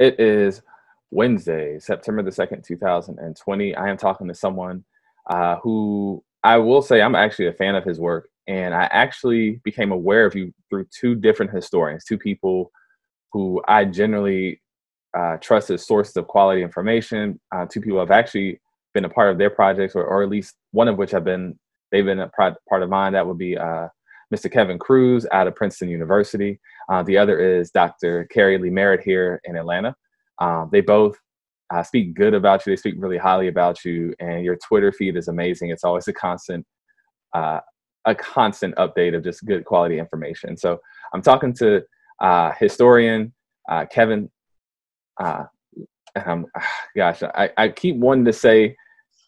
It is Wednesday, September the 2nd, 2020. I am talking to someone who I will say I'm actually a fan of his work. And I actually became aware of you through two different historians, two people who I generally trust as sources of quality information. Two people I've actually been a part of their projects, or at least one of which they've been a part of mine. That would be Mr. Kevin Cruz out of Princeton University. The other is Dr. Carrie Lee Merritt here in Atlanta. They both speak good about you. They speak really highly about you, and your Twitter feed is amazing. It's always a constant update of just good quality information. So I'm talking to historian Kevin. Gosh, I keep wanting to say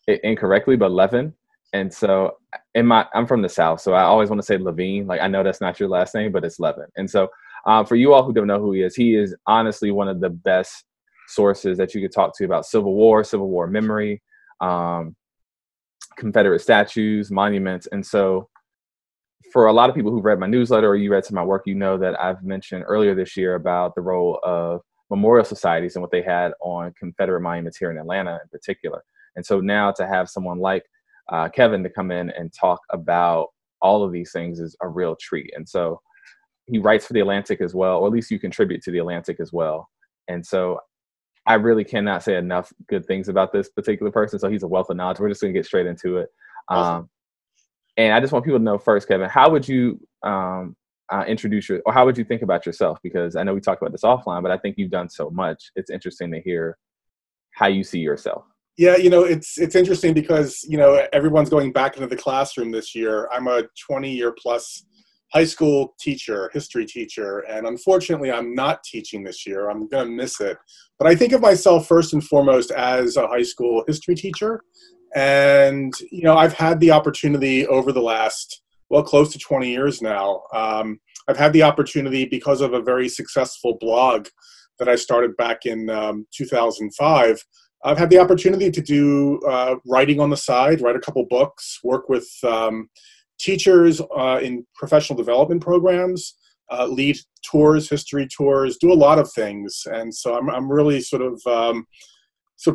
it incorrectly, but Levin. And so I'm from the South, so I always want to say Levine. Like, I know that's not your last name, but it's Levin. And so for you all who don't know who he is honestly one of the best sources that you could talk to about Civil War memory, Confederate statues, monuments. And so for a lot of people who read my newsletter or you read some of my work, you know that I've mentioned earlier this year about the role of memorial societies and what they had on Confederate monuments here in Atlanta in particular. And so now to have someone like Kevin to come in and talk about all of these things is a real treat. And so he writes for The Atlantic as well, or at least you contribute to The Atlantic as well. And so I really cannot say enough good things about this particular person. So he's a wealth of knowledge. We're just going to get straight into it. Awesome. And I just want people to know first, Kevin, how would you introduce or how would you think about yourself? Because I know we talked about this offline, but I think you've done so much. It's interesting to hear how you see yourself. Yeah, you know, it's interesting because, you know, everyone's going back into the classroom this year. I'm a 20-year plus high school teacher, history teacher, and unfortunately I'm not teaching this year. I'm going to miss it. But I think of myself first and foremost as a high school history teacher. And, you know, I've had the opportunity over the last, well, close to 20 years now. I've had the opportunity because of a very successful blog that I started back in 2005. I've had the opportunity to do writing on the side, write a couple books, work with teachers in professional development programs, lead tours, history tours, do a lot of things. And so I'm really sort of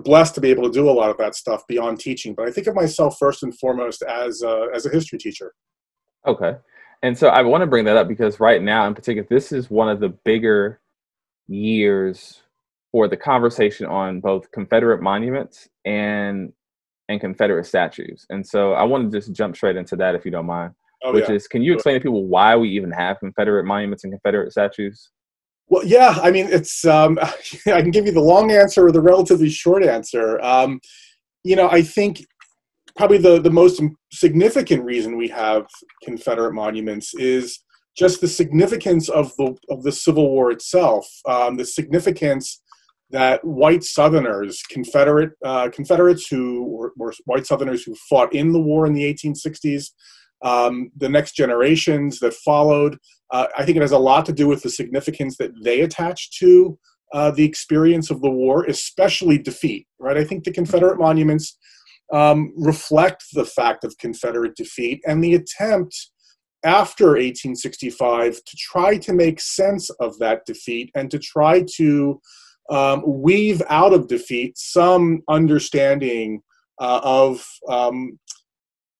blessed to be able to do a lot of that stuff beyond teaching. But I think of myself first and foremost as a history teacher. Okay. And so I want to bring that up because right now in particular, this is one of the bigger years for the conversation on both Confederate monuments and Confederate statues. And so I want to just jump straight into that if you don't mind, is, can you explain to people why we even have Confederate monuments and Confederate statues? Well, yeah, I mean, it's, I can give you the long answer or the relatively short answer. You know, I think probably the most significant reason we have Confederate monuments is just the significance of the Civil War itself, the significance that white Southerners, Confederates who were white Southerners who fought in the war in the 1860s, the next generations that followed, I think it has a lot to do with the significance that they attach to the experience of the war, especially defeat, right? I think the Confederate monuments reflect the fact of Confederate defeat and the attempt after 1865 to try to make sense of that defeat and to try to weave out of defeat some understanding of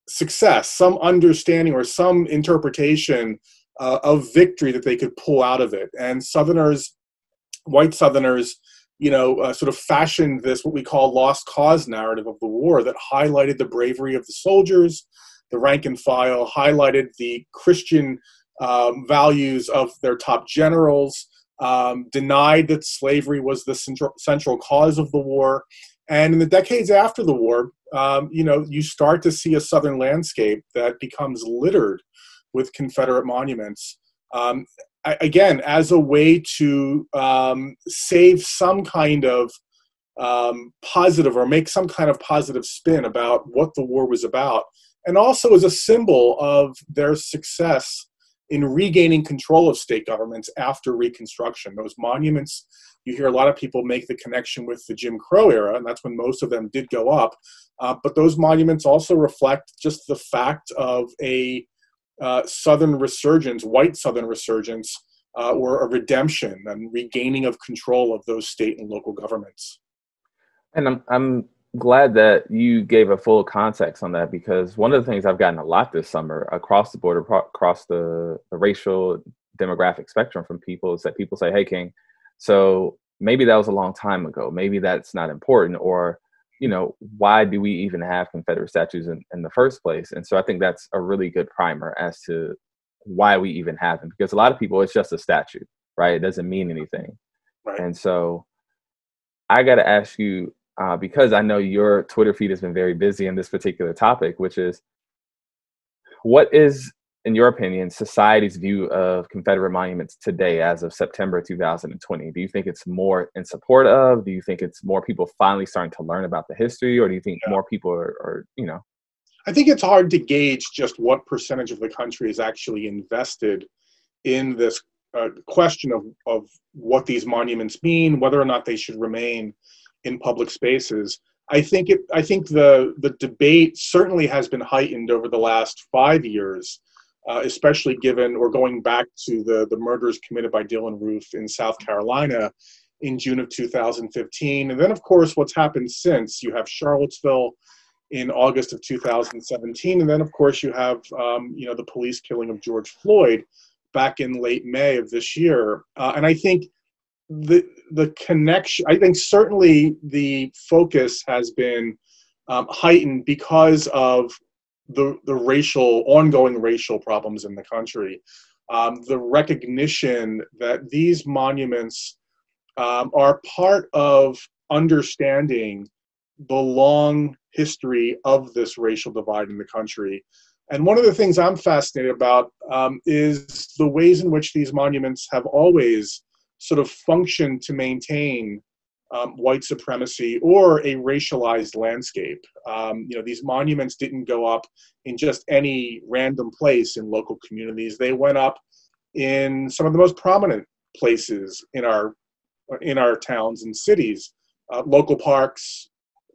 success, some understanding or some interpretation of victory that they could pull out of it. And Southerners, white Southerners, you know, sort of fashioned this what we call lost cause narrative of the war that highlighted the bravery of the soldiers, the rank and file, highlighted the Christian values of their top generals, denied that slavery was the central cause of the war. And in the decades after the war, you know, you start to see a Southern landscape that becomes littered with Confederate monuments. Again, as a way to save some kind of positive or make some kind of positive spin about what the war was about, and also as a symbol of their success in regaining control of state governments after Reconstruction. Those monuments, you hear a lot of people make the connection with the Jim Crow era, and that's when most of them did go up. But those monuments also reflect just the fact of a Southern resurgence, white Southern resurgence, or a redemption and regaining of control of those state and local governments. And I'm glad that you gave a full context on that, because one of the things I've gotten a lot this summer across the board, across the racial demographic spectrum from people is that people say, hey, King, so maybe that was a long time ago. Maybe that's not important, or, you know, why do we even have Confederate statues in the first place? And so I think that's a really good primer as to why we even have them, because a lot of people, it's just a statue, right? It doesn't mean anything. Right. And so I got to ask you, because I know your Twitter feed has been very busy in this particular topic, which is, what is, in your opinion, society's view of Confederate monuments today as of September 2020? Do you think it's more in support of? Do you think it's more people finally starting to learn about the history? Or do you think more people are, you know? I think it's hard to gauge just what percentage of the country is actually invested in this question of what these monuments mean, whether or not they should remain in public spaces. I think the debate certainly has been heightened over the last 5 years, especially given, or going back to the murders committed by Dylann Roof in South Carolina in June of 2015. And then, of course, what's happened since. You have Charlottesville in August of 2017. And then, of course, you have, the police killing of George Floyd back in late May of this year. And I think the connection, I think certainly the focus has been heightened because of the ongoing racial problems in the country, the recognition that these monuments are part of understanding the long history of this racial divide in the country. And one of the things I'm fascinated about is the ways in which these monuments have always sort of functioned to maintain white supremacy or a racialized landscape. These monuments didn't go up in just any random place in local communities. They went up in some of the most prominent places in our towns and cities, local parks,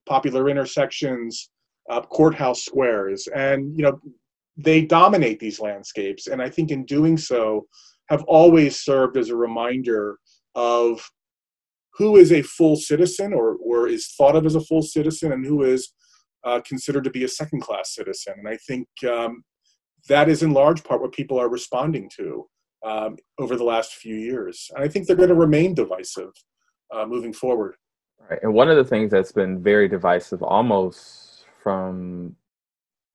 popular intersections, courthouse squares, and they dominate these landscapes. And I think in doing so, have always served as a reminder of who is a full citizen or is thought of as a full citizen and who is considered to be a second-class citizen. And I think that is in large part what people are responding to over the last few years. And I think they're going to remain divisive moving forward. Right. And one of the things that's been very divisive almost from,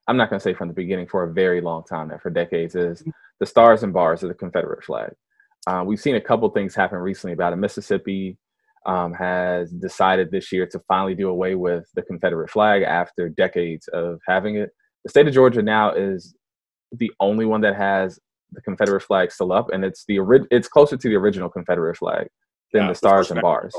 I'm not going to say from the beginning, for a very long time now, for decades, is the stars and bars of the Confederate flag. We've seen a couple things happen recently about it. Mississippi has decided this year to finally do away with the Confederate flag after decades of having it. The state of Georgia now is the only one that has the Confederate flag still up, and it's closer to the original Confederate flag than the stars and bars.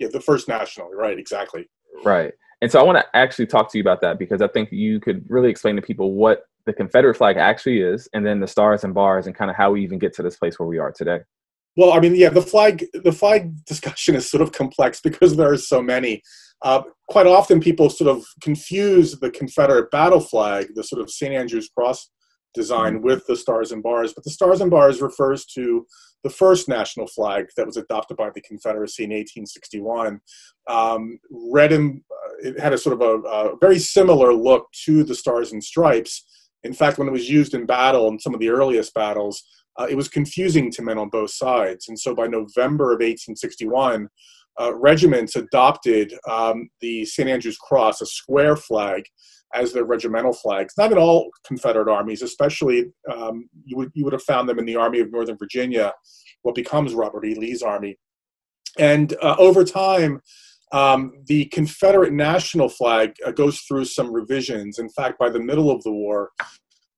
Yeah, the first national, right, exactly. Right. And so I want to actually talk to you about that, because I think you could really explain to people what the Confederate flag actually is, and then the stars and bars, and kind of how we even get to this place where we are today. Well, I mean, yeah, the flag discussion is sort of complex because there are so many. Quite often people sort of confuse the Confederate battle flag, the sort of St. Andrew's cross design, with the stars and bars. But the stars and bars refers to the first national flag that was adopted by the Confederacy in 1861. It had a sort of a very similar look to the stars and stripes. In fact, when it was used in battle, in some of the earliest battles, it was confusing to men on both sides. And so by November of 1861, regiments adopted the St. Andrew's Cross, a square flag, as their regimental flags. Not in all Confederate armies, especially you would have found them in the Army of Northern Virginia, what becomes Robert E. Lee's army. And over time, the Confederate national flag goes through some revisions. In fact, by the middle of the war,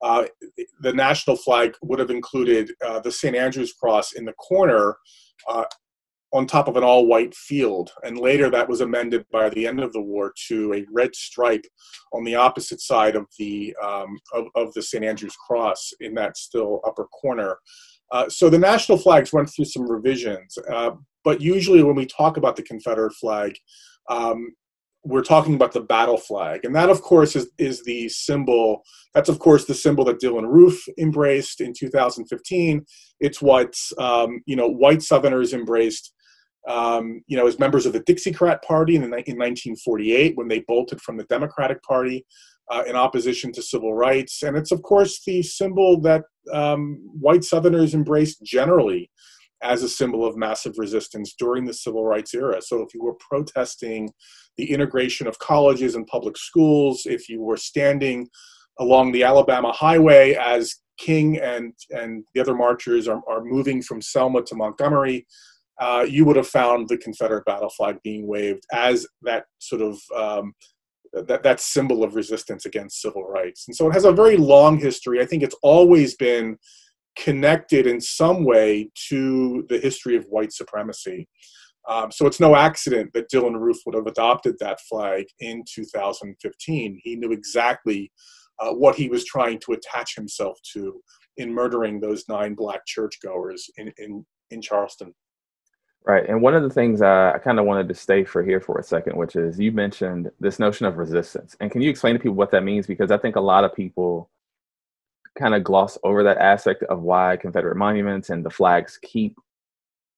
the national flag would have included the St. Andrew's Cross in the corner on top of an all-white field. And later that was amended by the end of the war to a red stripe on the opposite side of the St. Andrew's Cross in that still upper corner. So the national flags went through some revisions. But usually when we talk about the Confederate flag, we're talking about the battle flag. And that, of course, is the symbol. That's, of course, the symbol that Dylann Roof embraced in 2015. It's what, white Southerners embraced, as members of the Dixiecrat Party in 1948 when they bolted from the Democratic Party in opposition to civil rights. And it's, of course, the symbol that white Southerners embraced generally as a symbol of massive resistance during the civil rights era. So if you were protesting the integration of colleges and public schools, if you were standing along the Alabama highway as King and the other marchers are moving from Selma to Montgomery, you would have found the Confederate battle flag being waved as that sort of, that symbol of resistance against civil rights. And so it has a very long history. I think it's always been connected in some way to the history of white supremacy. So it's no accident that Dylann Roof would have adopted that flag in 2015. He knew exactly what he was trying to attach himself to in murdering those 9 black churchgoers in Charleston. Right. And one of the things I kind of wanted to stay for here for a second, which is you mentioned this notion of resistance. And can you explain to people what that means? Because I think a lot of people kind of gloss over that aspect of why Confederate monuments and the flags keep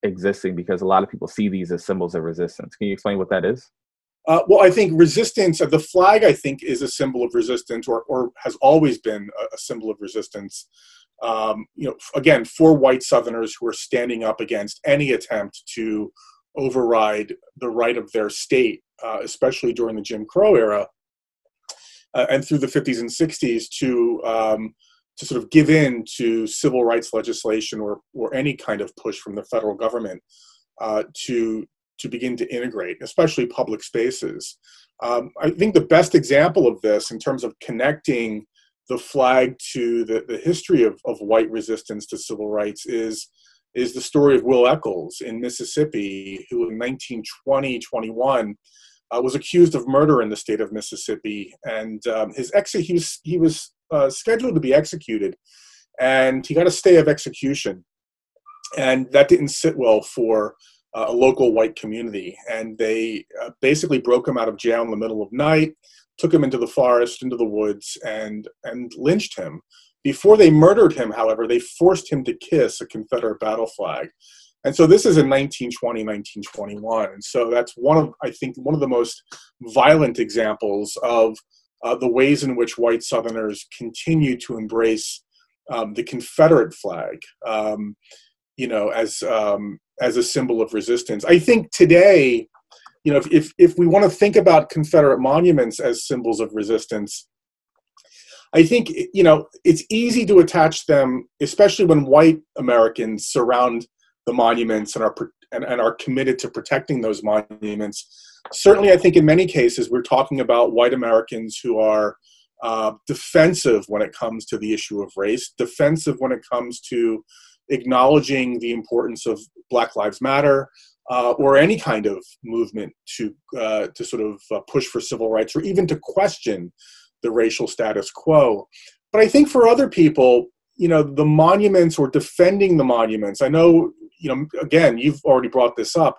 existing, because a lot of people see these as symbols of resistance. Can you explain what that is? Well, I think resistance, the flag, I think, is a symbol of resistance or has always been a symbol of resistance. Again, for white Southerners who are standing up against any attempt to override the right of their state, especially during the Jim Crow era and through the 50s and 60s to sort of give in to civil rights legislation or any kind of push from the federal government to begin to integrate, especially public spaces. I think the best example of this in terms of connecting the flag to the history of white resistance to civil rights is the story of Will Eccles in Mississippi, who in 1920-21 was accused of murder in the state of Mississippi. And he was scheduled to be executed, and he got a stay of execution. And that didn't sit well for a local white community. And they basically broke him out of jail in the middle of night, took him into the forest, into the woods, and lynched him. Before they murdered him, however, they forced him to kiss a Confederate battle flag. And so this is in 1920, 1921. And so that's one of the most violent examples of the ways in which white Southerners continue to embrace the Confederate flag, as a symbol of resistance. I think today, if we want to think about Confederate monuments as symbols of resistance, I think, it's easy to attach them, especially when white Americans surround the monuments and are committed to protecting those monuments. Certainly, I think in many cases, we're talking about white Americans who are defensive when it comes to the issue of race, defensive when it comes to acknowledging the importance of Black Lives Matter, or any kind of movement to sort of push for civil rights, or even to question the racial status quo. But I think for other people, the monuments or defending the monuments, I know, again, you've already brought this up.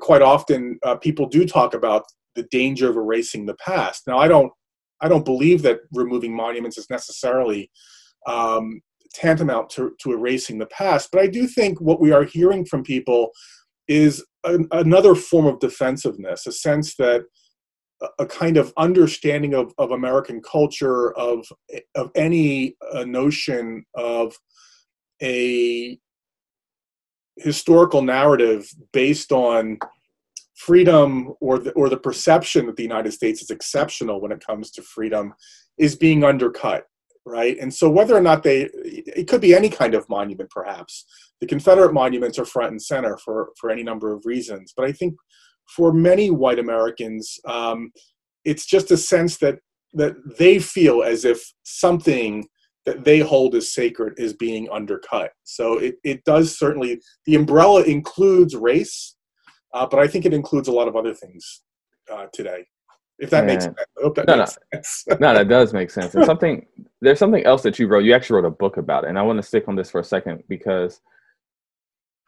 Quite often, people do talk about the danger of erasing the past. Now, I don't believe that removing monuments is necessarily tantamount to erasing the past. But I do think what we are hearing from people is another form of defensiveness, a sense that a kind of understanding of American culture, of any notion of a historical narrative based on freedom or the perception that the United States is exceptional when it comes to freedom is being undercut. Right. And so whether or not it could be any kind of monument, perhaps. The Confederate monuments are front and center for any number of reasons. But I think for many white Americans, it's just a sense that they feel as if something that they hold as sacred is being undercut. So it does certainly, the umbrella includes race, but I think it includes a lot of other things today. If that makes sense. I hope that makes sense. No, that does make sense. And there's something else that you wrote. You actually wrote a book about it. And I want to stick on this for a second because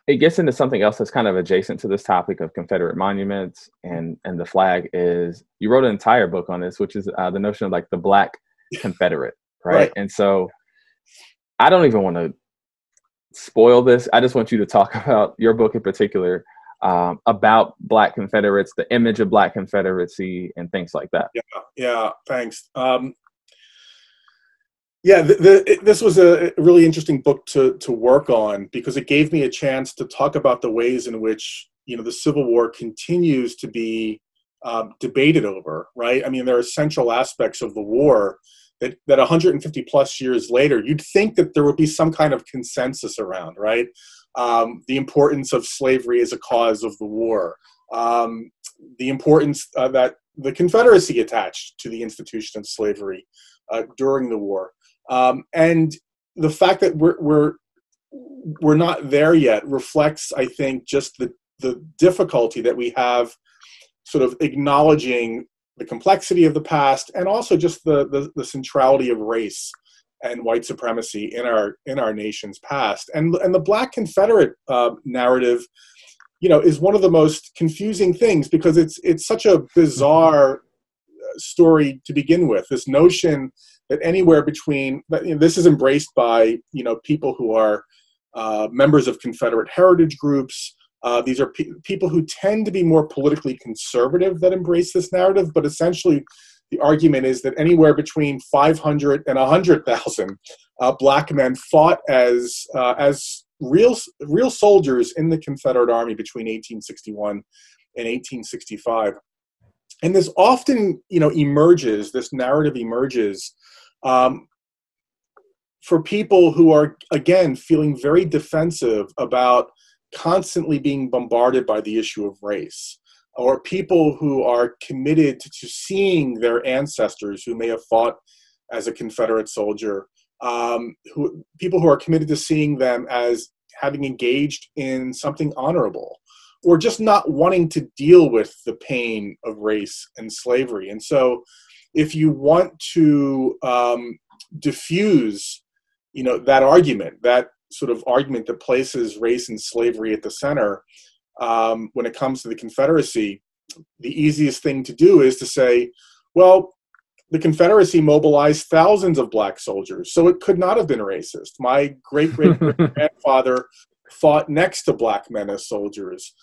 it gets into something else that's kind of adjacent to this topic of Confederate monuments and the flag. Is you wrote an entire book on this, which is the notion of like the Black Confederate, right? And so I don't even want to spoil this. I just want you to talk about your book in particular, about Black Confederates, the image of Black Confederacy, and things like that. Yeah, thanks. This was a really interesting book to work on because it gave me a chance to talk about the ways in which, you know, the Civil War continues to be debated over, right? I mean, there are central aspects of the war that 150 plus years later, you'd think that there would be some kind of consensus around, right? The importance of slavery as a cause of the war, the importance that the Confederacy attached to the institution of slavery during the war. And the fact that we're not there yet reflects, I think, just the difficulty that we have sort of acknowledging the complexity of the past, and also just the centrality of race and white supremacy in our nation's past. And the Black Confederate narrative, you know, is one of the most confusing things because it's such a bizarre story to begin with. This notion that anywhere between, you know, this is embraced by, you know, people who are members of Confederate heritage groups. These are people who tend to be more politically conservative that embrace this narrative, but essentially the argument is that anywhere between 500 and 100,000 Black men fought as real soldiers in the Confederate Army between 1861 and 1865. And this often, you know, this narrative emerges for people who are, again, feeling very defensive about constantly being bombarded by the issue of race, or people who are committed to seeing their ancestors who may have fought as a Confederate soldier, people who are committed to seeing them as having engaged in something honorable, or just not wanting to deal with the pain of race and slavery. And so if you want to diffuse, you know, that sort of argument that places race and slavery at the center when it comes to the Confederacy, the easiest thing to do is to say, well, the Confederacy mobilized thousands of Black soldiers, so it could not have been racist. My great-great-grandfather fought next to Black men as soldiers,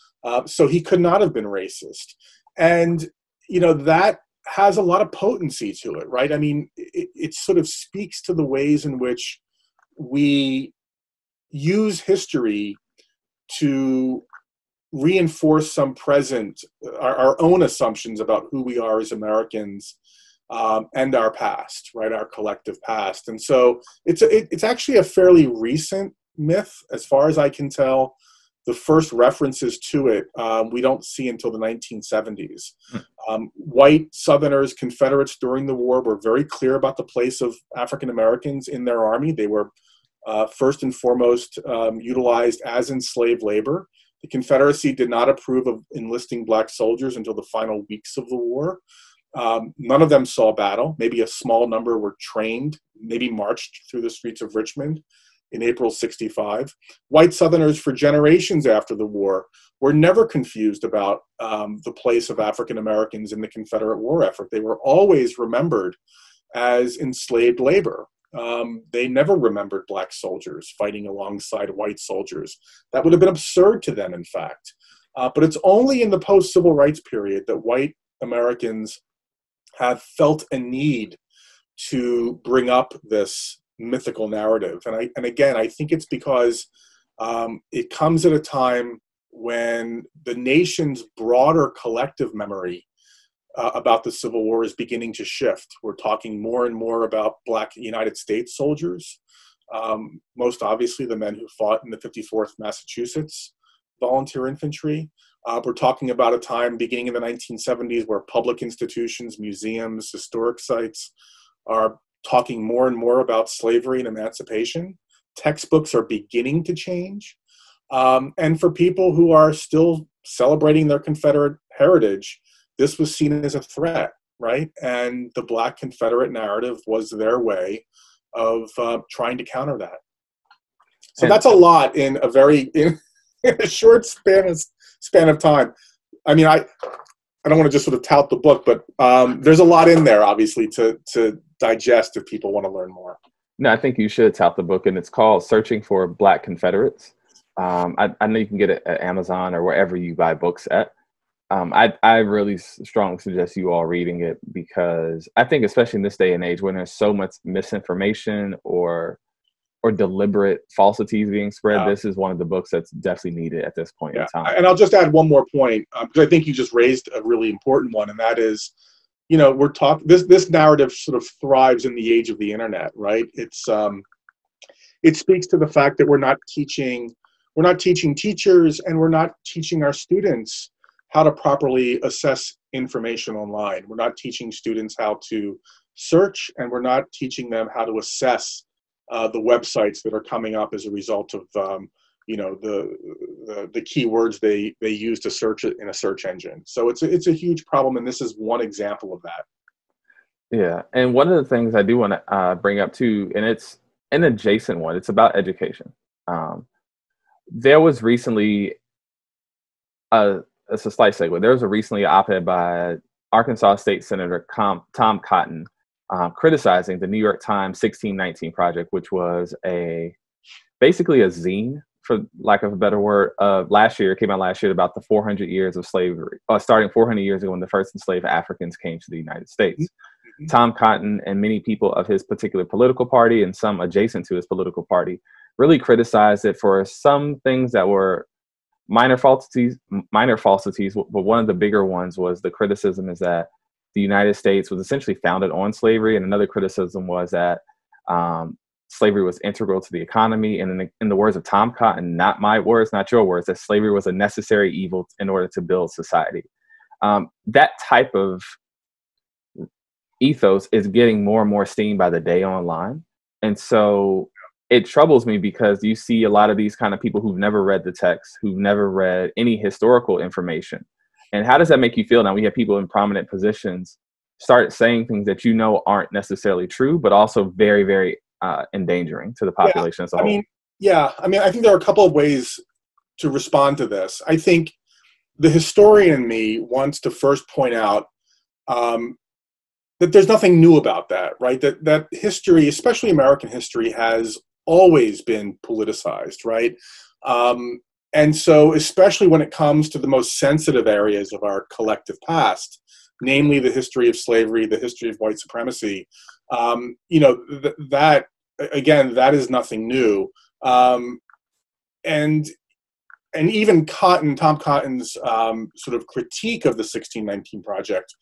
so he could not have been racist. And, you know, that has a lot of potency to it, right? I mean, it sort of speaks to the ways in which we use history to reinforce some present, our own assumptions about who we are as Americans, and our past, right? Our collective past. And so it's actually a fairly recent myth, as far as I can tell. The first references to it we don't see until the 1970s. White Southerners, Confederates during the war were very clear about the place of African Americans in their army. They were first and foremost utilized as enslaved labor. The Confederacy did not approve of enlisting Black soldiers until the final weeks of the war. None of them saw battle. Maybe a small number were trained, maybe marched through the streets of Richmond in April 65. White Southerners for generations after the war were never confused about the place of African Americans in the Confederate war effort. They were always remembered as enslaved labor. They never remembered Black soldiers fighting alongside white soldiers. That would have been absurd to them, in fact. But it's only in the post-Civil Rights period that white Americans have felt a need to bring up this mythical narrative. And again, I think it's because it comes at a time when the nation's broader collective memory about the Civil War is beginning to shift. We're talking more and more about Black United States soldiers, most obviously the men who fought in the 54th Massachusetts Volunteer Infantry. We're talking about a time beginning in the 1970s where public institutions, museums, historic sites are talking more and more about slavery and emancipation. Textbooks are beginning to change. And for people who are still celebrating their Confederate heritage, this was seen as a threat, right? And the Black Confederate narrative was their way of trying to counter that. So that's a lot in a very in a short span of time. I mean, I don't want to just sort of tout the book, but there's a lot in there, obviously, to digest if people want to learn more. No, I think you should tout the book, and it's called Searching for Black Confederates. I know you can get it at Amazon or wherever you buy books at. I really strongly suggest you all reading it, because I think, especially in this day and age when there's so much misinformation or deliberate falsities being spread, this is one of the books that's definitely needed at this point in time. And I'll just add one more point, because I think you just raised a really important one, and that is, you know, we're talking, this narrative sort of thrives in the age of the internet, right? It's it speaks to the fact that we're not teaching teachers, and we're not teaching our students how to properly assess information online. We're not teaching students how to search, and we're not teaching them how to assess the websites that are coming up as a result of you know, the keywords they use to search it in a search engine. So it's a huge problem, and this is one example of that. Yeah, and one of the things I do want to bring up too, and it's an adjacent one, it's about education. There was recently it's a slight segue. There was a recently op-ed by Arkansas State Senator Tom Cotton criticizing the New York Times 1619 Project, which was basically a zine, for lack of a better word, came out last year about the 400 years of slavery, starting 400 years ago when the first enslaved Africans came to the United States. Mm-hmm. Tom Cotton and many people of his particular political party and some adjacent to his political party really criticized it for some things that were minor falsities, but one of the bigger ones was the criticism is that the United States was essentially founded on slavery, and another criticism was that slavery was integral to the economy, and in the words of Tom Cotton, not my words, not your words, that slavery was a necessary evil in order to build society. That type of ethos is getting more and more seen by the day online, and so it troubles me because you see a lot of these kind of people who've never read the text, who've never read any historical information. And how does that make you feel? Now we have people in prominent positions start saying things that, you know, aren't necessarily true, but also very, very endangering to the population as a whole. I mean, I think there are a couple of ways to respond to this. I think the historian in me wants to first point out that there's nothing new about that, right? That history, especially American history, has always been politicized, right? And so, especially when it comes to the most sensitive areas of our collective past, namely the history of slavery, the history of white supremacy, you know, that is nothing new. And even Tom Cotton's sort of critique of the 1619 Project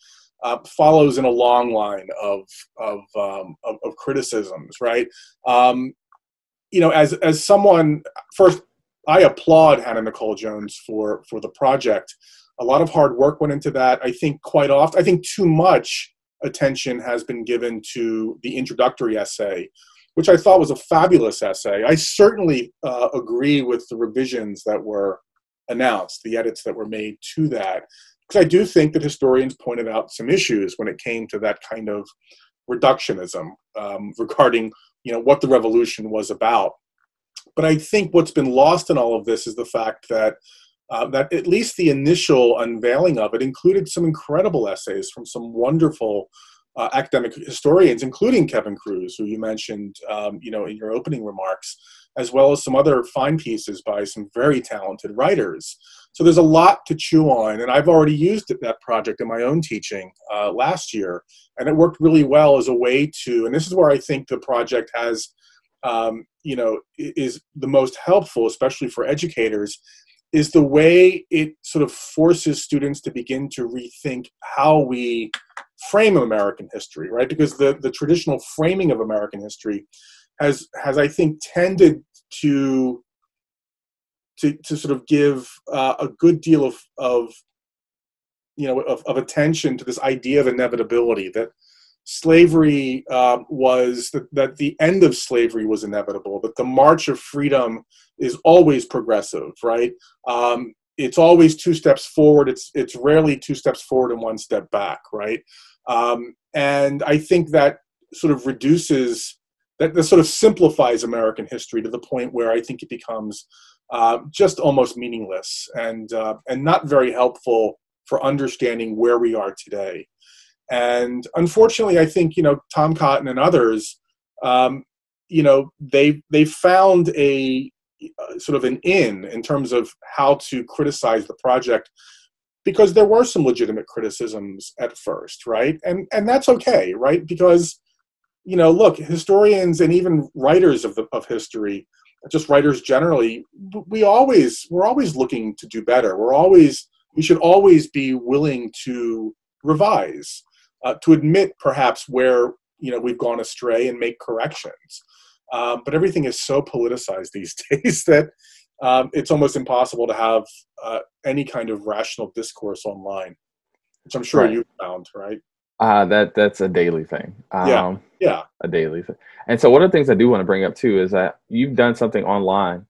follows in a long line of criticisms, right? You know, as someone, first, I applaud Hannah Nicole Jones for the project. A lot of hard work went into that. I think quite often, I think too much attention has been given to the introductory essay, which I thought was a fabulous essay. I certainly agree with the revisions that were announced, the edits that were made to that, because I do think that historians pointed out some issues when it came to that kind of reductionism regarding, you know, what the revolution was about. But I think what's been lost in all of this is the fact that at least the initial unveiling of it included some incredible essays from some wonderful academic historians, including Kevin Cruz, who you mentioned, you know, in your opening remarks, as well as some other fine pieces by some very talented writers. So there's a lot to chew on, and I've already used that project in my own teaching last year, and it worked really well as a way to, and this is where I think the project has, you know, is the most helpful, especially for educators, is the way it sort of forces students to begin to rethink how we frame American history, right? Because the traditional framing of American history has I think tended to sort of give a good deal of attention to this idea of inevitability, that slavery that the end of slavery was inevitable, that the march of freedom is always progressive, right? It's always two steps forward. It's rarely two steps forward and one step back, right? And I think that sort of reduces, that sort of simplifies American history to the point where I think it becomes just almost meaningless and not very helpful for understanding where we are today. And unfortunately, I think, Tom Cotton and others, they found a sort of an in terms of how to criticize the project, because there were some legitimate criticisms at first, right? And that's okay, right? Because, look, historians and even writers of history, just writers generally, we're always looking to do better. We should always be willing to revise, to admit perhaps where we've gone astray and make corrections. But everything is so politicized these days that it's almost impossible to have any kind of rational discourse online, which I'm sure you found, right? That's a daily thing. Yeah. A daily thing. And so one of the things I do want to bring up too is that you've done something online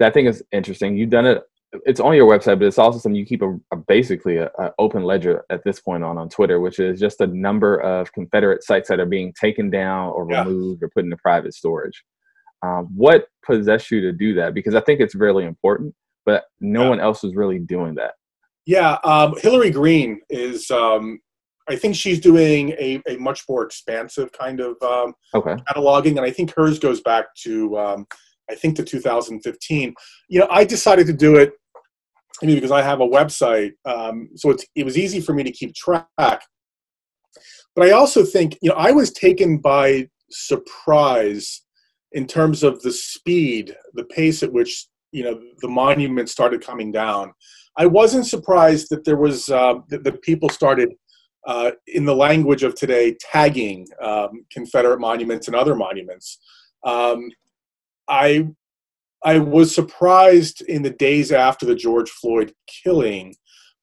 that I think is interesting. You've done it. It's on your website, but it's also something you keep basically an open ledger at this point on Twitter, which is just a number of Confederate sites that are being taken down or removed or put into private storage. What possessed you to do that? Because I think it's really important, but no one else is really doing that. Yeah. Hillary Green is, I think she's doing a much more expansive kind of cataloging. And I think hers goes back to, I think to 2015, I decided to do it because I have a website. So it was easy for me to keep track, but I also think, I was taken by surprise in terms of the speed, the pace at which, the monuments started coming down. I wasn't surprised that there was, that people started, in the language of today, tagging, Confederate monuments and other monuments. I was surprised in the days after the George Floyd killing,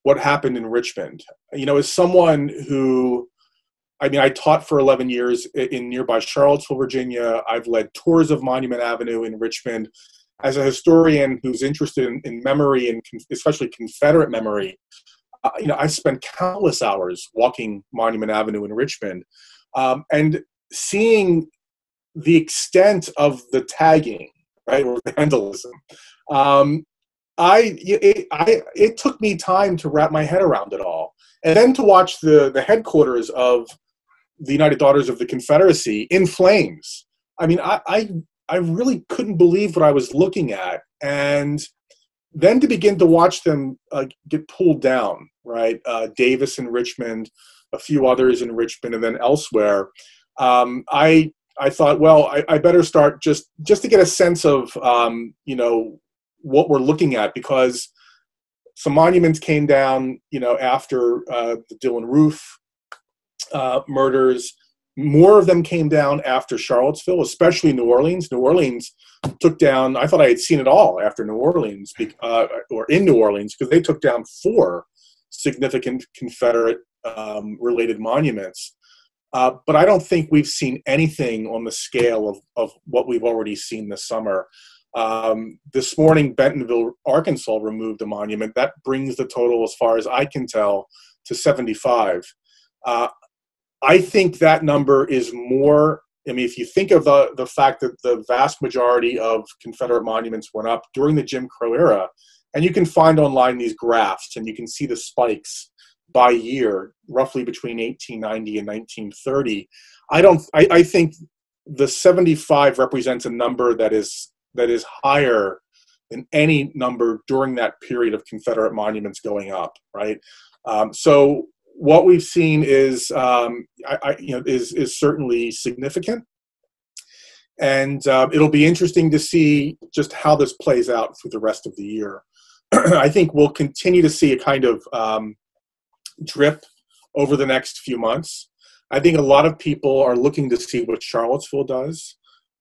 what happened in Richmond. As someone who, I taught for 11 years in nearby Charlottesville, Virginia. I've led tours of Monument Avenue in Richmond. As a historian who's interested in memory and especially Confederate memory, I spent countless hours walking Monument Avenue in Richmond, and seeing the extent of the tagging, right, or vandalism. It took me time to wrap my head around it all. And then to watch the headquarters of the United Daughters of the Confederacy in flames. I really couldn't believe what I was looking at. And then to begin to watch them get pulled down, right? Davis in Richmond, a few others in Richmond, and then elsewhere. I thought, well, I better start just to get a sense of, what we're looking at, because some monuments came down, after the Dylann Roof murders. More of them came down after Charlottesville, especially New Orleans. New Orleans took down, I thought I had seen it all after New Orleans, in New Orleans, because they took down 4 significant Confederate related monuments. But I don't think we've seen anything on the scale of what we've already seen this summer. This morning, Bentonville, Arkansas removed a monument. That brings the total, as far as I can tell, to 75. I think that number is more, if you think of the fact that the vast majority of Confederate monuments went up during the Jim Crow era, and you can find online these graphs and you can see the spikes by year, roughly between 1890 and 1930, I think the 75 represents a number that is higher than any number during that period of Confederate monuments going up, right? So what we've seen is, is certainly significant, and it'll be interesting to see just how this plays out for the rest of the year. I think we'll continue to see a kind of drip over the next few months. I think a lot of people are looking to see what Charlottesville does.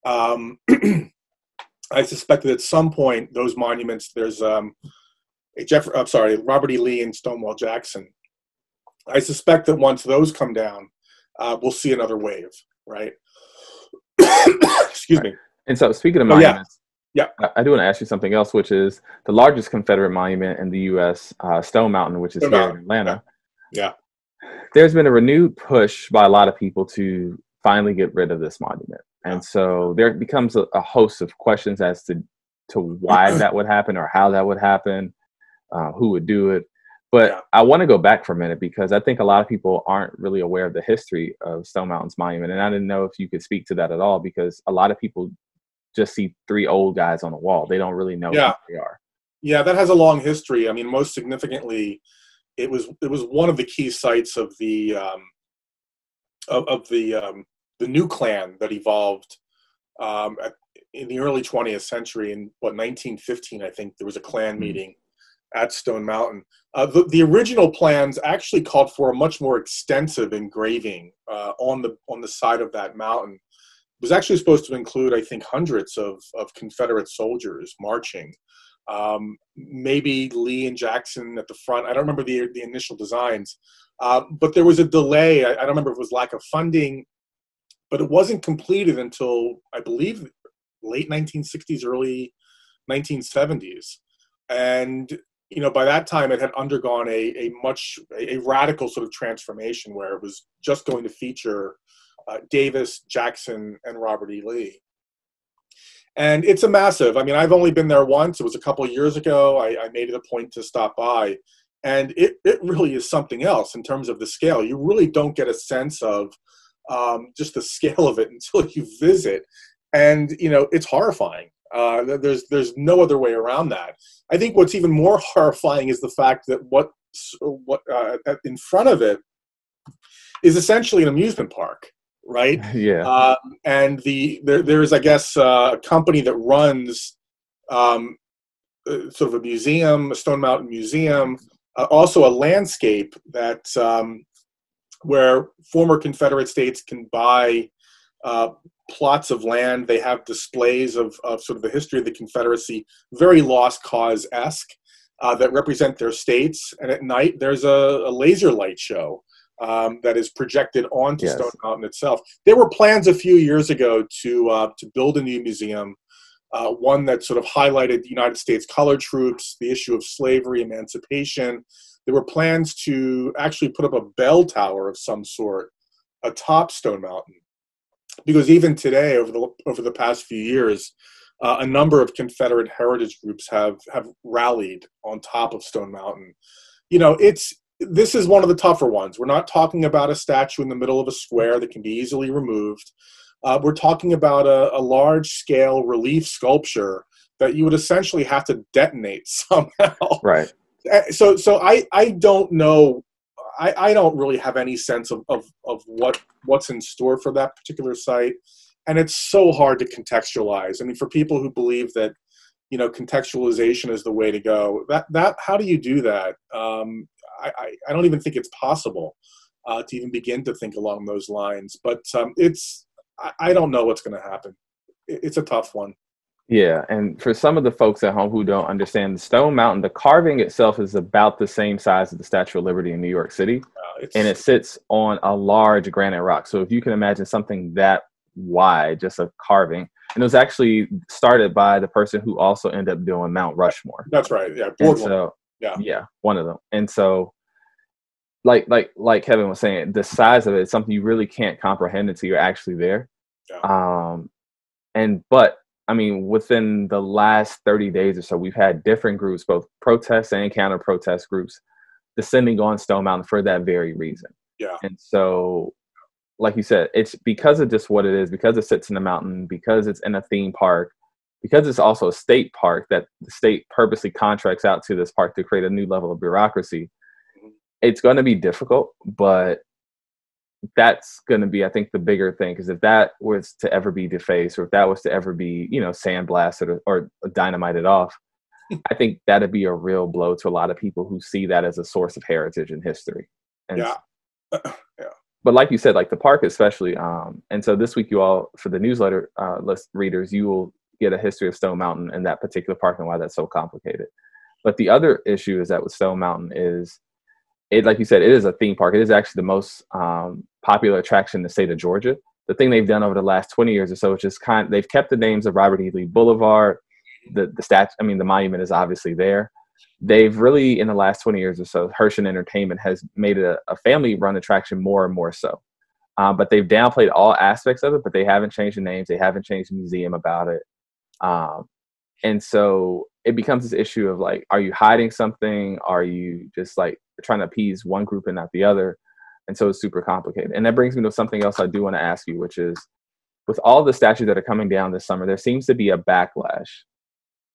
I suspect that at some point those monuments, there's Robert E. Lee and Stonewall Jackson. I suspect that once those come down, we'll see another wave, right? Excuse me. And so, speaking of monuments, I do want to ask you something else, which is the largest Confederate monument in the U.S., Stone Mountain, which is here in Atlanta. Yeah. There's been a renewed push by a lot of people to finally get rid of this monument. And so there becomes a host of questions as to to why that would happen or how that would happen, who would do it. But yeah. I want to go back for a minute because I think a lot of people aren't really aware of the history of Stone Mountain's monument. And I didn't know if you could speak to that at all, because a lot of people just see three old guys on a wall. They don't really know yeah. who they are. Yeah, that has a long history. I mean, most significantly, it was one of the key sites of the new Klan that evolved in the early 20th century. In what, 1915, I think, there was a Klan mm-hmm. meeting at Stone Mountain. The original plans actually called for a much more extensive engraving on the side of that mountain. It was actually supposed to include, I think, hundreds of Confederate soldiers marching. Maybe Lee and Jackson at the front. I don't remember the initial designs, but there was a delay. I don't remember if it was lack of funding, but it wasn't completed until, I believe, late 1960s, early 1970s. And, you know, by that time it had undergone a radical sort of transformation where it was just going to feature Davis, Jackson, and Robert E. Lee. And it's a massive, I mean, I've only been there once. It was a couple of years ago. I made it a point to stop by. And it really is something else in terms of the scale. You really don't get a sense of just the scale of it until you visit. And, you know, it's horrifying. There's no other way around that. I think what's even more horrifying is the fact that what in front of it is essentially an amusement park. Right. Yeah. And there is, I guess, a company that runs sort of a museum, a Stone Mountain museum, also a landscape that where former Confederate states can buy plots of land. They have displays of sort of the history of the Confederacy, very lost cause-esque, that represent their states. And at night, there's a laser light show that is projected onto yes. Stone Mountain itself. There were plans a few years ago to build a new museum, one that sort of highlighted the United States colored troops, the issue of slavery, emancipation. There were plans to actually put up a bell tower of some sort atop Stone Mountain, because even today, over the past few years, a number of Confederate heritage groups have rallied on top of Stone Mountain. You know, this is one of the tougher ones. We're not talking about a statue in the middle of a square that can be easily removed. We're talking about a large-scale relief sculpture that you would essentially have to detonate somehow. Right. So I don't know. I don't really have any sense of what's in store for that particular site. And it's so hard to contextualize. I mean, for people who believe that, you know, contextualization is the way to go, that how do you do that? I don't even think it's possible to even begin to think along those lines. But I don't know what's going to happen. It's a tough one. Yeah, and for some of the folks at home who don't understand, the Stone Mountain, the carving itself is about the same size as the Statue of Liberty in New York City, and it sits on a large granite rock. So if you can imagine something that wide, just a carving. And it was actually started by the person who also ended up doing Mount Rushmore. That's right, yeah. Yeah, one of them. And so, like Kevin was saying, the size of it is something you really can't comprehend until you're actually there. Yeah. But I mean, within the last 30 days or so, we've had different groups, both protests and counter-protest groups, descending on Stone Mountain for that very reason. Yeah. And so, like you said, it's because of just what it is, because it sits in the mountain, because it's in a theme park, because it's also a state park that the state purposely contracts out to this park to create a new level of bureaucracy. It's going to be difficult, but that's going to be, I think, the bigger thing, because if that was to ever be defaced, or if that was to ever be, you know, sandblasted or dynamited off, I think that'd be a real blow to a lot of people who see that as a source of heritage and history. And but like you said, like the park especially. And so this week, you all, for the newsletter list readers, you will get a history of Stone Mountain and that particular park and why that's so complicated. But the other issue is that with Stone Mountain is, it, like you said, it is a theme park. It is actually the most popular attraction in the state of Georgia. The thing they've done over the last 20 years or so is just they've kept the names of Robert E. Lee Boulevard. The statue, I mean, the monument is obviously there. They've really, in the last 20 years or so, Hershen Entertainment has made it a family-run attraction more and more so. But they've downplayed all aspects of it, but they haven't changed the names. They haven't changed the museum about it. And so it becomes this issue of like, are you hiding something? Are you just like trying to appease one group and not the other? And so it's super complicated. And that brings me to something else I do want to ask you, which is, with all the statues that are coming down this summer, there seems to be a backlash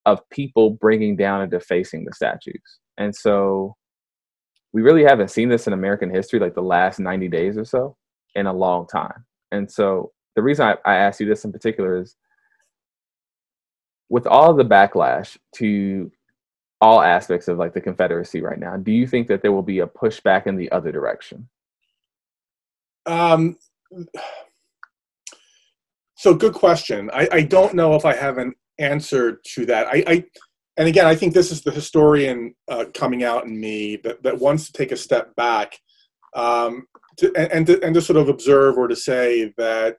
of people bringing down and defacing the statues. And so we really haven't seen this in American history, like the last 90 days or so, in a long time. And so the reason I asked you this in particular is, with all the backlash to all aspects of like the Confederacy right now, do you think that there will be a pushback in the other direction? So good question. I don't know if I have an answer to that. And again, I think this is the historian coming out in me that wants to take a step back to sort of observe, or to say that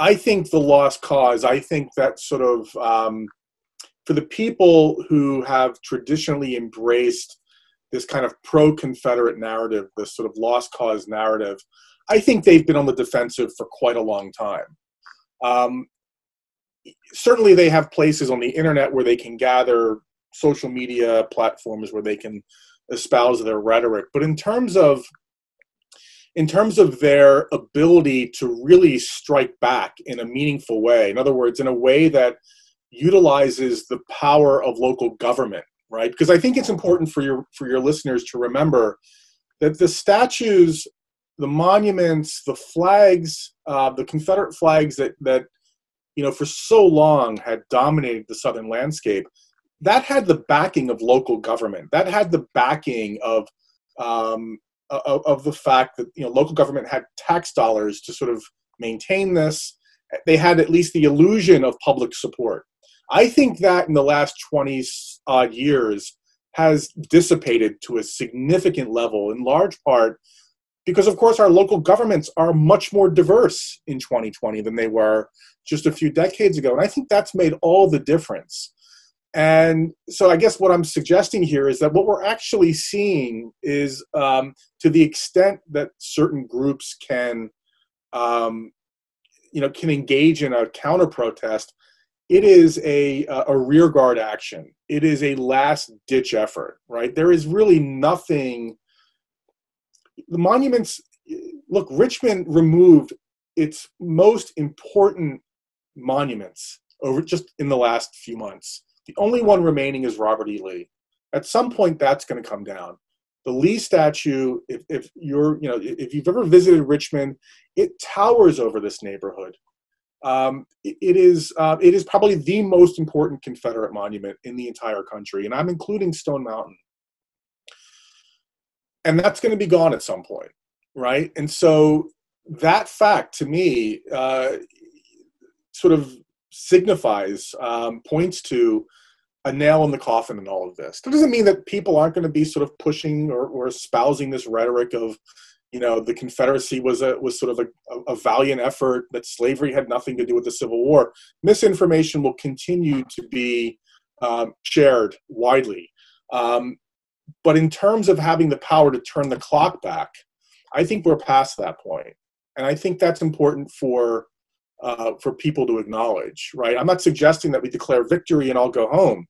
I think the lost cause, I think that sort of, for the people who have traditionally embraced this kind of pro-Confederate narrative, this sort of lost cause narrative, I think they've been on the defensive for quite a long time. Certainly they have places on the internet where they can gather, social media platforms where they can espouse their rhetoric. But in terms of their ability to really strike back in a meaningful way, in other words, in a way that utilizes the power of local government, right? Because I think it's important for your listeners to remember that the statues, the monuments, the flags, the Confederate flags that you know, for so long had dominated the Southern landscape, that had the backing of local government. That had the backing of the fact that, you know, local government had tax dollars to sort of maintain this. They had at least the illusion of public support. I think that in the last 20-odd years has dissipated to a significant level, in large part because, of course, our local governments are much more diverse in 2020 than they were just a few decades ago. And I think that's made all the difference. And so I guess what I'm suggesting here is that what we're actually seeing is, to the extent that certain groups can engage in a counter-protest, it is a rearguard action. It is a last-ditch effort, right? There is really nothing. The monuments, look, Richmond removed its most important monuments over just in the last few months. The only one remaining is Robert E. Lee. At some point, that's going to come down. The Lee statue, if you've ever visited Richmond, it towers over this neighborhood. It is probably the most important Confederate monument in the entire country, and I'm including Stone Mountain. And that's going to be gone at some point, right? And so that fact, to me, sort of signifies, points to a nail in the coffin in all of this. That doesn't mean that people aren't going to be sort of pushing or espousing this rhetoric of, you know, the Confederacy was sort of a valiant effort, that slavery had nothing to do with the Civil War. Misinformation will continue to be shared widely. But in terms of having the power to turn the clock back, I think we're past that point. And I think that's important for people to acknowledge, right? I'm not suggesting that we declare victory and all go home.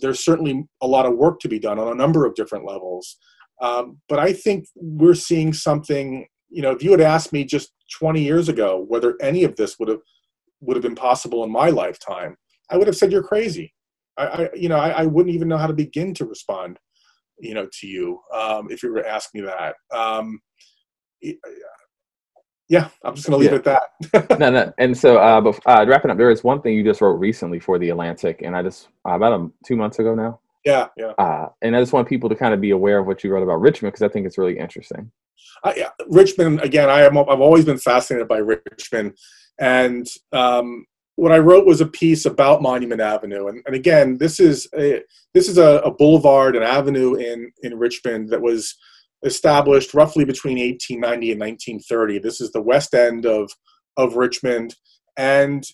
There's certainly a lot of work to be done on a number of different levels. But I think we're seeing something, you know, if you had asked me just 20 years ago whether any of this would have been possible in my lifetime, I would have said, you're crazy. I wouldn't even know how to begin to respond, you know, to you, if you were to ask me that. Yeah, I'm just going to leave it at that. No. And so, wrapping up, there is one thing you just wrote recently for The Atlantic, and I just, about 2 months ago now. Yeah. And I just want people to kind of be aware of what you wrote about Richmond, because I think it's really interesting. Richmond, again, I've always been fascinated by Richmond. And what I wrote was a piece about Monument Avenue. And again, this is a boulevard, an avenue in Richmond that was established roughly between 1890 and 1930. This is the west end of Richmond. And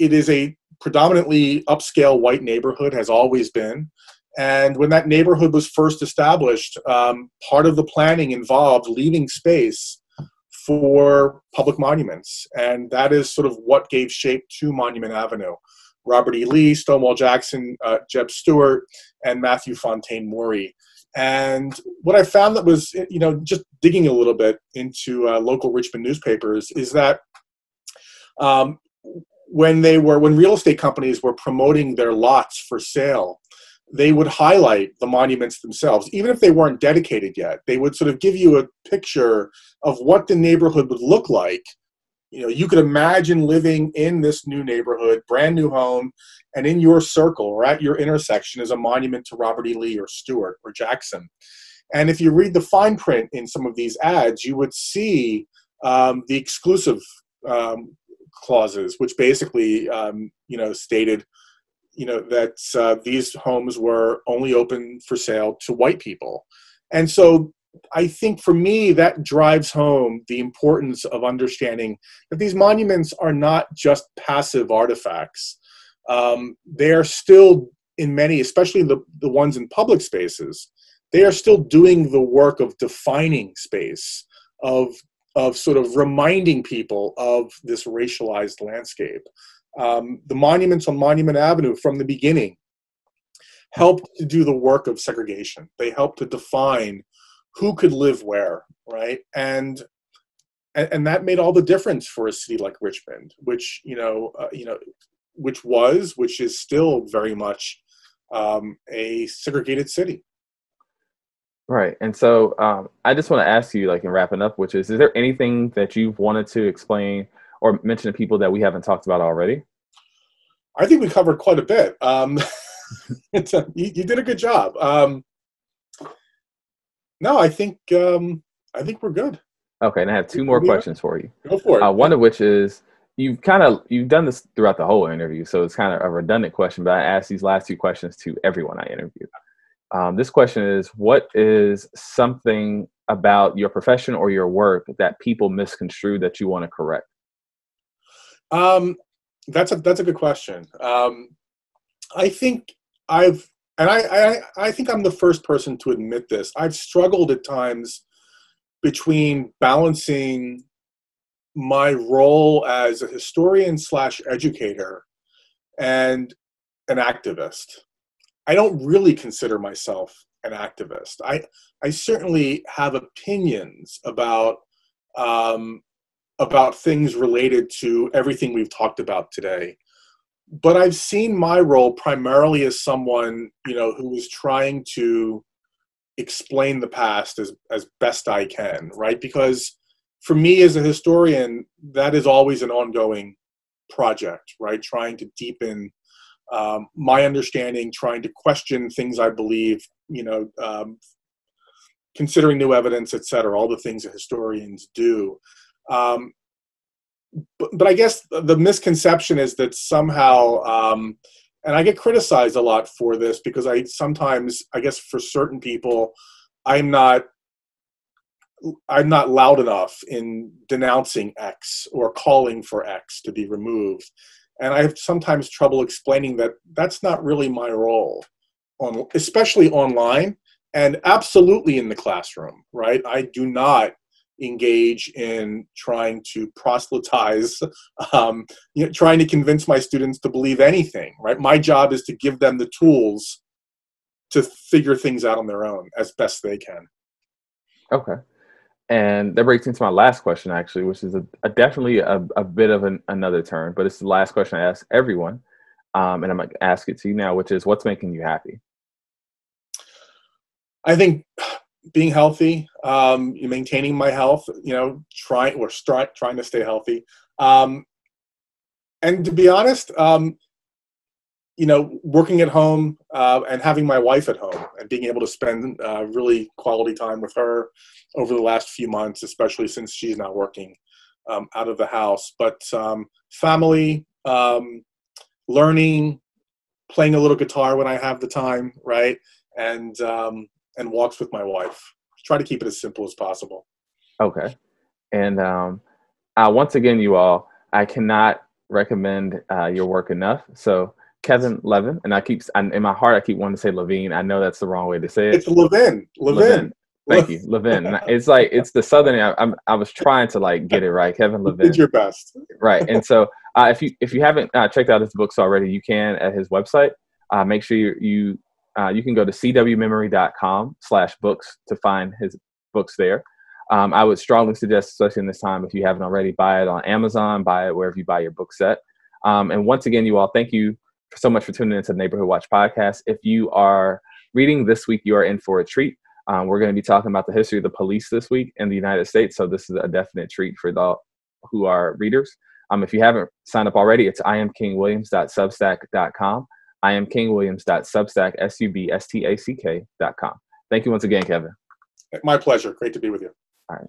it is a predominantly upscale white neighborhood, has always been. And when that neighborhood was first established, part of the planning involved leaving space for public monuments, and that is sort of what gave shape to Monument Avenue. Robert E. Lee, Stonewall Jackson, Jeb Stuart, and Matthew Fontaine Maury. And what I found that was, you know, just digging a little bit into local Richmond newspapers is that when real estate companies were promoting their lots for sale, they would highlight the monuments themselves, even if they weren't dedicated yet. They would sort of give you a picture of what the neighborhood would look like. You know, you could imagine living in this new neighborhood, brand new home, and in your circle or at your intersection is a monument to Robert E. Lee or Stuart or Jackson. And if you read the fine print in some of these ads, you would see the exclusive clauses, which basically, stated, that these homes were only open for sale to white people. And so I think for me, that drives home the importance of understanding that these monuments are not just passive artifacts. They are still, in many, especially the ones in public spaces, they are still doing the work of defining space, of sort of reminding people of this racialized landscape. The monuments on Monument Avenue from the beginning helped to do the work of segregation. They helped to define who could live where, right? And that made all the difference for a city like Richmond, which, which is still very much a segregated city. Right. And so I just want to ask you, in wrapping up, which is there anything that you've wanted to explain or mention to people that we haven't talked about already? I think we covered quite a bit. You did a good job. No, I think we're good. Okay. And I have two more questions for you. Go for it. One of which is, you've done this throughout the whole interview, so it's kind of a redundant question, but I ask these last two questions to everyone I interview. This question is, what is something about your profession or your work that people misconstrue that you want to correct? That's a good question. I think I'm the first person to admit this. I've struggled at times between balancing my role as a historian/educator and an activist. I don't really consider myself an activist. I certainly have opinions about things related to everything we've talked about today. But I've seen my role primarily as someone, who is trying to explain the past as best I can, right? Because for me as a historian, that is always an ongoing project, right? Trying to deepen my understanding, trying to question things I believe, considering new evidence, et cetera, all the things that historians do. But I guess the misconception is that somehow, and I get criticized a lot for this because I guess for certain people, I'm not loud enough in denouncing X or calling for X to be removed. And I have sometimes trouble explaining that that's not really my role, especially online and absolutely in the classroom, right? I do not engage in trying to proselytize, trying to convince my students to believe anything, right? My job is to give them the tools to figure things out on their own as best they can. Okay. And that breaks into my last question, actually, which is definitely a bit of another turn, but it's the last question I ask everyone. And I'm going to ask it to you now, which is, what's making you happy? I think being healthy, maintaining my health, trying to stay healthy. And to be honest, working at home and having my wife at home and being able to spend really quality time with her over the last few months, especially since she's not working out of the house. But family, learning, playing a little guitar when I have the time, right? And walks with my wife. Try to keep it as simple as possible. Okay. And once again, you all, I cannot recommend your work enough. So Kevin Levin, and I keep wanting to say Levine. I know that's the wrong way to say it. It's Levin. Levin. Thank you, Levin. It's the Southern. I was trying to get it right. Kevin Levin. You did your best. Right. And so If you haven't checked out his books already, you can at his website. Make sure you can go to cwmemory.com/books to find his books there. I would strongly suggest, especially in this time, if you haven't already, buy it on Amazon, buy it wherever you buy your book set. And once again, you all, thank you so much for tuning into the Neighborhood Watch Podcast. If you are reading this week, you are in for a treat. We're going to be talking about the history of the police this week in the United States. So this is a definite treat for those who are readers. If you haven't signed up already, it's IamKingWilliams.substack.com. IamKingWilliams.substack, SUBSTACK.com. Thank you once again, Kevin. My pleasure. Great to be with you. All right.